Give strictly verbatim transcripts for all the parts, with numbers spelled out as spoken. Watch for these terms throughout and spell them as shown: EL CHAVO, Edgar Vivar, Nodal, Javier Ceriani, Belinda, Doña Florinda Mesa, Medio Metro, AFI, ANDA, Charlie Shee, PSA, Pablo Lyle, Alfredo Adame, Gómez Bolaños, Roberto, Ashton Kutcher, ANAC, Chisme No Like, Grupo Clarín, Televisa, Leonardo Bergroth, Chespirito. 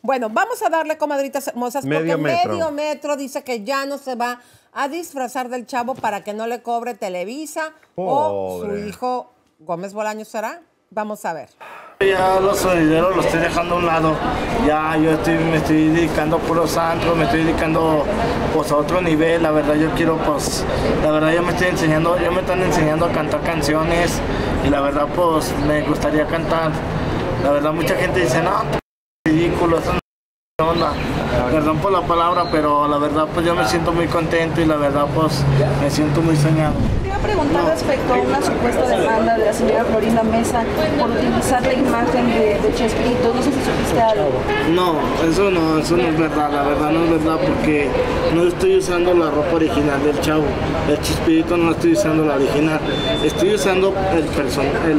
Bueno, vamos a darle, comadritas hermosas, medio porque metro. Medio Metro dice que ya no se va a disfrazar del Chavo para que no le cobre Televisa. Pobre. O su hijo Gómez Bolaños será. Vamos a ver. Ya los dineros los estoy dejando a un lado. Ya yo estoy, me estoy dedicando a puros santos, me estoy dedicando pues a otro nivel. La verdad yo quiero pues, la verdad yo me estoy enseñando, yo me están enseñando a cantar canciones y la verdad pues me gustaría cantar. La verdad mucha gente dice, no, ridículo, eso no onda. Perdón por la palabra, pero la verdad pues yo me siento muy contento y la verdad pues me siento muy soñado. Preguntar respecto a una supuesta demanda de la señora Florinda Mesa por utilizar la imagen de, de Chespirito, no sé si supiste algo. No, eso no, eso no es verdad, la verdad no es verdad porque no estoy usando la ropa original del Chavo, el Chespirito no estoy usando la original, estoy usando el personaje,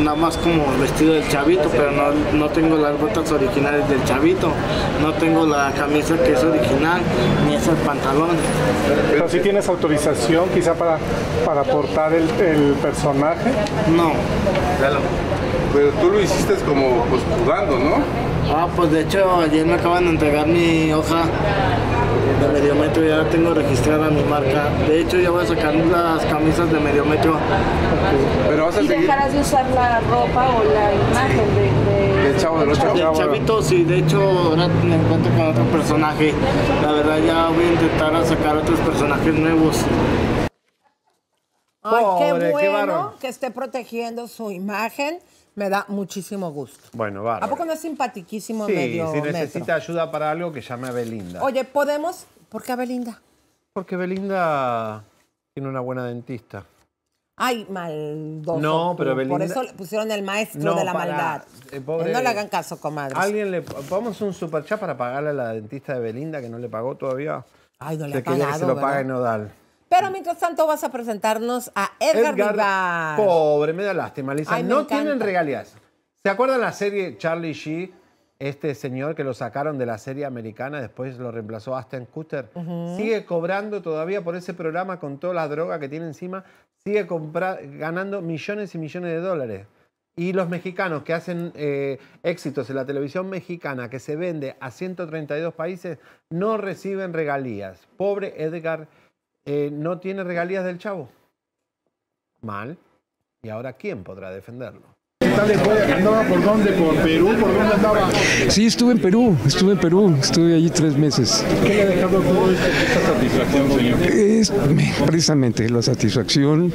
nada más como vestido del Chavito, pero no, no tengo las botas originales del Chavito, no tengo la camisa que es original, ni esos pantalones. Pero si ¿sí tienes autorización quizá para... para portar el, el personaje? No. Claro. Pero tú lo hiciste como pues, jugando, ¿no? Ah, pues de hecho ayer me acaban de entregar mi hoja de Medio Metro, ya tengo registrada mi marca. De hecho ya voy a sacar las camisas de Medio Metro. Pero vas a ¿Y seguir? dejarás de usar la ropa o la imagen sí. de, de... Chavo, del Chavito, sí, de hecho ahora me encuentro con otro personaje. La verdad ya voy a intentar sacar otros personajes nuevos. Ay, pobre, qué bueno qué que esté protegiendo su imagen. Me da muchísimo gusto. Bueno, bárbaro. ¿A poco no es simpatiquísimo sí, Medio Metro? Si necesita ayuda para algo, que llame a Belinda. Oye, ¿podemos? ¿Por qué a Belinda? Porque Belinda tiene una buena dentista. Ay, maldoso. No, pero Belinda... Por eso le pusieron el maestro no, de la para... maldad. Eh, pobre... No le hagan caso, comadre. Alguien le... Vamos a un superchat para pagarle a la dentista de Belinda, que no le pagó todavía. Ay, no le ha pagado, que se lo pague Nodal. Pero mientras tanto vas a presentarnos a Edgar, Edgar Vivar. Pobre, me da lástima, Lisa. Ay, no encanta. Tienen regalías. ¿Se acuerdan la serie Charlie Shee? Este señor que lo sacaron de la serie americana, después lo reemplazó Ashton Kutcher. Uh -huh. Sigue cobrando todavía por ese programa con todas las drogas que tiene encima. Sigue ganando millones y millones de dólares. Y los mexicanos que hacen eh, éxitos en la televisión mexicana, que se vende a ciento treinta y dos países, no reciben regalías. Pobre Edgar Eh, no tiene regalías del Chavo. Mal. ¿Y ahora quién podrá defenderlo? ¿Andaba por dónde? ¿Por Perú? ¿Por dónde andaba? Sí, estuve en Perú. Estuve en Perú. Estuve allí tres meses. ¿Qué le ha dejado todo esto? ¿Esta satisfacción, señor? Es, precisamente la satisfacción,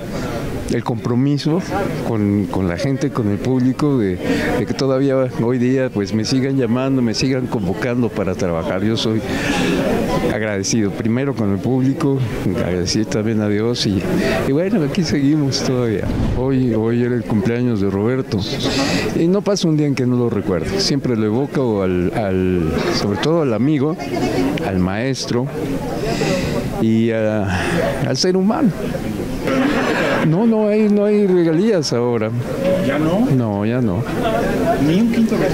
el compromiso con, con la gente, con el público, de, de que todavía hoy día pues me sigan llamando, me sigan convocando para trabajar. Yo soy agradecido primero con el público, agradecido también a Dios y, y bueno, aquí seguimos todavía. Hoy, hoy era el cumpleaños de Roberto y no pasa un día en que no lo recuerde. Siempre lo evoco al, al, sobre todo al amigo, al maestro y a, al ser humano. No, no hay, no hay regalías ahora. ¿Ya no? No, ya no. ¿Ni un quinto de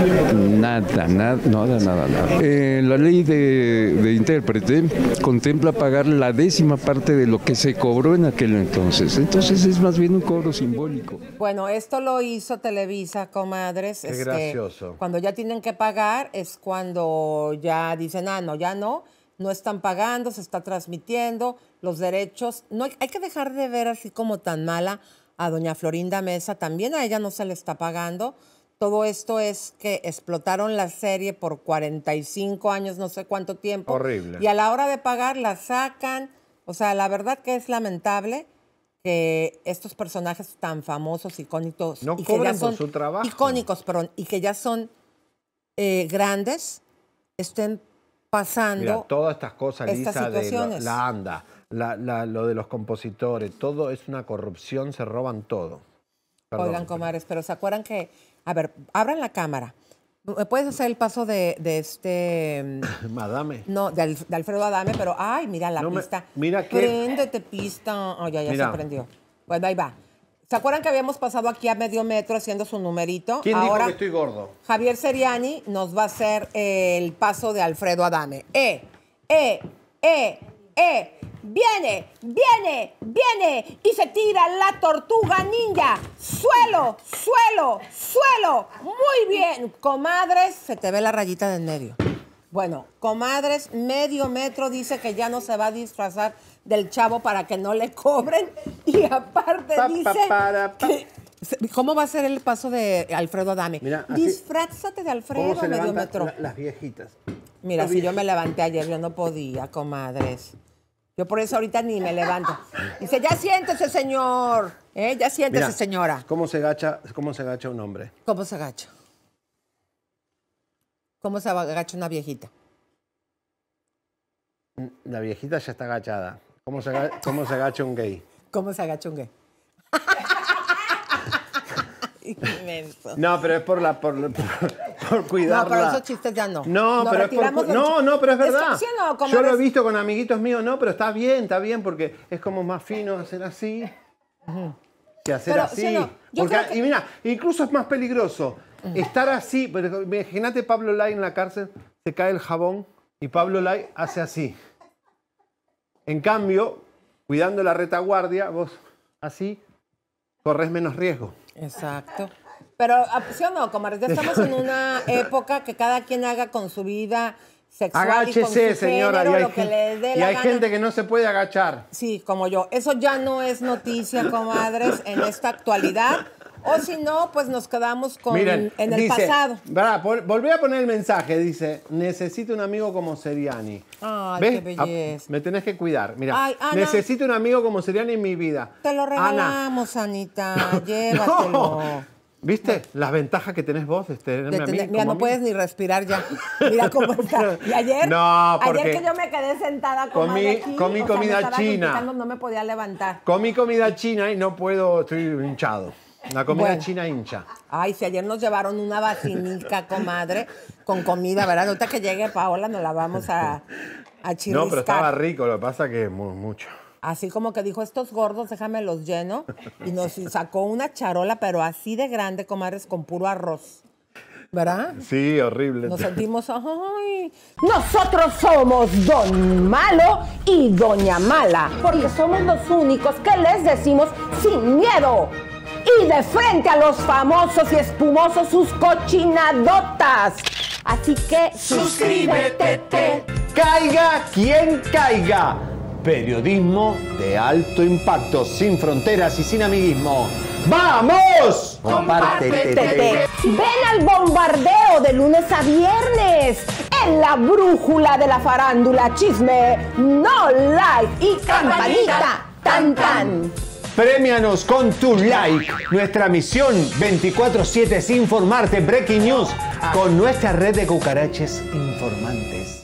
Nada, nada, nada, nada. nada. Eh, la ley de, de intérprete contempla pagar la décima parte de lo que se cobró en aquel entonces. Entonces es más bien un cobro simbólico. Bueno, esto lo hizo Televisa, comadres. Qué es gracioso. Que cuando ya tienen que pagar es cuando ya dicen, ah, no, ya no. No están pagando, se está transmitiendo los derechos. No hay, hay que dejar de ver así como tan mala a doña Florinda Mesa. También a ella no se le está pagando. Todo esto es que explotaron la serie por cuarenta y cinco años, no sé cuánto tiempo. Horrible. Y a la hora de pagar la sacan. O sea, la verdad que es lamentable que estos personajes tan famosos, icónicos... No cobran por su trabajo. Icónicos, perdón. Y que ya son eh, grandes, estén... pasando. Mira, todas estas cosas, estas Lisa, de lo, la ANDA, la, la, lo de los compositores, todo es una corrupción, se roban todo. Perdón. Oigan, comadres, pero ¿se acuerdan que...? A ver, abran la cámara. ¿Me puedes hacer el paso de, de este...? Madame. No, de, de Alfredo Adame, pero... Ay, mira la no pista. Me, mira qué... Préndete pista. Oh, ya, ya mira. Se prendió. Bueno, ahí va. ¿Se acuerdan que habíamos pasado aquí a Medio Metro haciendo su numerito? ¿Quién Ahora, dijo que estoy gordo? Javier Ceriani nos va a hacer el paso de Alfredo Adame. ¡Eh! ¡Eh! ¡Eh! ¡Eh! viene, viene, viene y se tira la tortuga ninja. Suelo, suelo, suelo. Muy bien. Comadres, se te ve la rayita del medio. Bueno, comadres, Medio Metro dice que ya no se va a disfrazar del chavo para que no le cobren. Y aparte pa, dice... Pa, para, pa. Que, ¿cómo va a ser el paso de Alfredo Adame? Mira, así, disfrázate de Alfredo, Medio Metro. La, las viejitas. Mira, las si viejitas. Yo me levanté ayer, yo no podía, comadres. Yo por eso ahorita ni me levanto. Dice, ya siéntese, señor. ¿Eh? Ya siéntese, mira, señora. ¿Cómo se agacha, cómo se agacha un hombre? ¿Cómo se agacha? ¿Cómo se agacha una viejita? La viejita ya está agachada. ¿Cómo se agacha, cómo se agacha un gay? ¿Cómo se agacha un gay? Inmenso. No, pero es por la por, por, por cuidarla. No, pero esos chistes ya no. No, pero es, por, no, no pero es verdad. Es que, ¿sí o no? Como yo eres... lo he visto con amiguitos míos, no, pero está bien, está bien, porque es como más fino hacer así que hacer pero, así. ¿Sí o no? Porque, que... Y mira, incluso es más peligroso. Estar así, pero imagínate Pablo Lyle en la cárcel, se cae el jabón y Pablo Lyle hace así. En cambio, cuidando la retaguardia, vos así corres menos riesgo. Exacto. Pero, ¿sí o no, comadre? Ya estamos en una época que cada quien haga con su vida sexual. Agáchese, y con su señora. Género, y hay, lo que le dé y la hay gana. Gente que no se puede agachar. Sí, como yo. Eso ya no es noticia, comadres, en esta actualidad. O si no, pues nos quedamos con miren, en el dice, pasado. Para, volví a poner el mensaje, dice, necesito un amigo como Ceriani. Ay, ¿ves? Qué belleza. A, me tenés que cuidar, mira. Ay, Ana, necesito un amigo como Ceriani en mi vida. Te lo regalamos, Ana. Anita, llévatelo. No. ¿Viste no. las ventajas que tenés vos de tenerme de tener, a mí? Mira, no amigo. Puedes ni respirar ya. Mira cómo está. Y ayer, no, ayer que yo me quedé sentada con comí, aquí, comí comida sea, china. No me podía levantar. Comí comida china y no puedo, estoy hinchado. La comida bueno. china hincha. Ay, si ayer nos llevaron una vacinica, comadre, con comida, ¿verdad? Ahorita que llegue Paola nos la vamos a, a chirriscar. No, pero estaba rico, lo que pasa que mucho. Así como que dijo, estos gordos, déjame los lleno. Y nos sacó una charola, pero así de grande, comadres, con puro arroz. ¿Verdad? Sí, horrible. Nos sentimos, ay. Nosotros somos Don Malo y Doña Mala, porque somos los únicos que les decimos sin miedo. Y de frente a los famosos y espumosos sus cochinadotas. Así que suscríbete. Te. Caiga quien caiga. Periodismo de alto impacto, sin fronteras y sin amiguismo. ¡Vamos! Compártete. Ven al bombardeo de lunes a viernes en la brújula de la farándula. Chisme No Like y campanita tan tan. Premianos con tu like. Nuestra misión veinticuatro siete es informarte. Breaking News con nuestra red de cucaraches informantes.